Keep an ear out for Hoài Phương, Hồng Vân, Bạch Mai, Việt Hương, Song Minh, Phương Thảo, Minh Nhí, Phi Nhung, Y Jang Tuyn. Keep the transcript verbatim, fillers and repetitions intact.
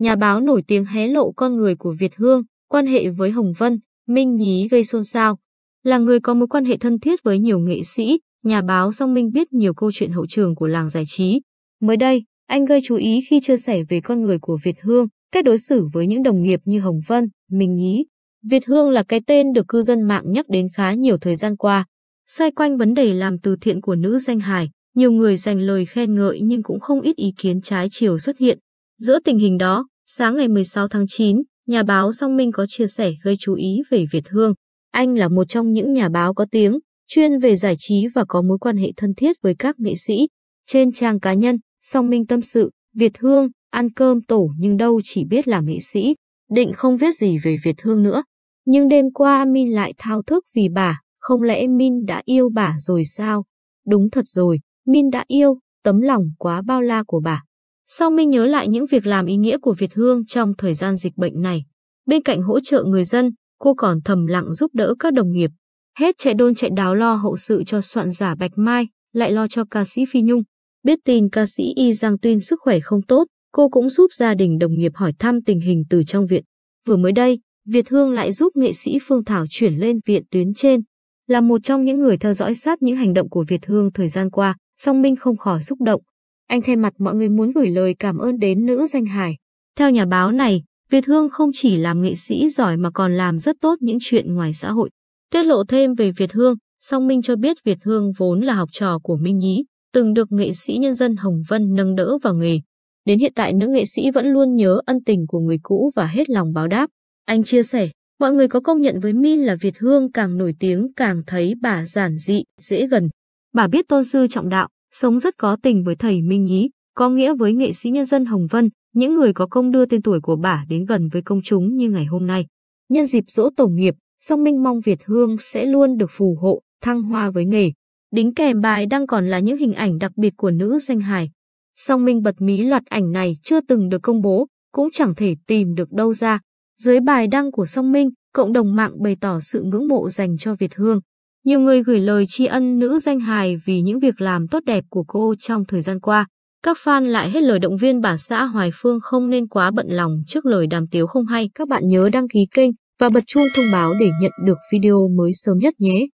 Nhà báo nổi tiếng hé lộ con người của Việt Hương, quan hệ với Hồng Vân, Minh Nhí gây xôn xao. Là người có mối quan hệ thân thiết với nhiều nghệ sĩ, nhà báo Song Minh biết nhiều câu chuyện hậu trường của làng giải trí. Mới đây, anh gây chú ý khi chia sẻ về con người của Việt Hương, cách đối xử với những đồng nghiệp như Hồng Vân, Minh Nhí. Việt Hương là cái tên được cư dân mạng nhắc đến khá nhiều thời gian qua. Xoay quanh vấn đề làm từ thiện của nữ danh hài, nhiều người dành lời khen ngợi nhưng cũng không ít ý kiến trái chiều xuất hiện. Giữa tình hình đó, sáng ngày mười sáu tháng chín, nhà báo Song Minh có chia sẻ gây chú ý về Việt Hương. Anh là một trong những nhà báo có tiếng, chuyên về giải trí và có mối quan hệ thân thiết với các nghệ sĩ. Trên trang cá nhân, Song Minh tâm sự, Việt Hương, ăn cơm tổ nhưng đâu chỉ biết làm nghệ sĩ, định không viết gì về Việt Hương nữa. Nhưng đêm qua Min lại thao thức vì bà, không lẽ Min đã yêu bà rồi sao? Đúng thật rồi, Min đã yêu, tấm lòng quá bao la của bà. Song Minh nhớ lại những việc làm ý nghĩa của Việt Hương trong thời gian dịch bệnh này. Bên cạnh hỗ trợ người dân, cô còn thầm lặng giúp đỡ các đồng nghiệp. Hết chạy đôn chạy đáo lo hậu sự cho soạn giả Bạch Mai, lại lo cho ca sĩ Phi Nhung. Biết tin ca sĩ Y Jang Tuyn sức khỏe không tốt, cô cũng giúp gia đình đồng nghiệp hỏi thăm tình hình từ trong viện. Vừa mới đây, Việt Hương lại giúp nghệ sĩ Phương Thảo chuyển lên viện tuyến trên. Là một trong những người theo dõi sát những hành động của Việt Hương thời gian qua, Song Minh không khỏi xúc động. Anh thay mặt mọi người muốn gửi lời cảm ơn đến nữ danh hài. Theo nhà báo này, Việt Hương không chỉ làm nghệ sĩ giỏi mà còn làm rất tốt những chuyện ngoài xã hội. Tiết lộ thêm về Việt Hương, Song Minh cho biết Việt Hương vốn là học trò của Minh Nhí, từng được nghệ sĩ nhân dân Hồng Vân nâng đỡ vào nghề. Đến hiện tại, nữ nghệ sĩ vẫn luôn nhớ ân tình của người cũ và hết lòng báo đáp. Anh chia sẻ, mọi người có công nhận với Min là Việt Hương càng nổi tiếng càng thấy bà giản dị, dễ gần. Bà biết tôn sư trọng đạo, sống rất có tình với thầy Minh Nhí, có nghĩa với nghệ sĩ nhân dân Hồng Vân, những người có công đưa tên tuổi của bà đến gần với công chúng như ngày hôm nay. Nhân dịp dỗ tổ nghiệp, Song Minh mong Việt Hương sẽ luôn được phù hộ, thăng hoa với nghề. Đính kèm bài đăng còn là những hình ảnh đặc biệt của nữ danh hài. Song Minh bật mí loạt ảnh này chưa từng được công bố, cũng chẳng thể tìm được đâu ra. Dưới bài đăng của Song Minh, cộng đồng mạng bày tỏ sự ngưỡng mộ dành cho Việt Hương. Nhiều người gửi lời tri ân nữ danh hài vì những việc làm tốt đẹp của cô trong thời gian qua. Các fan lại hết lời động viên bà xã Hoài Phương không nên quá bận lòng trước lời đàm tiếu không hay. Các bạn nhớ đăng ký kênh và bật chuông thông báo để nhận được video mới sớm nhất nhé.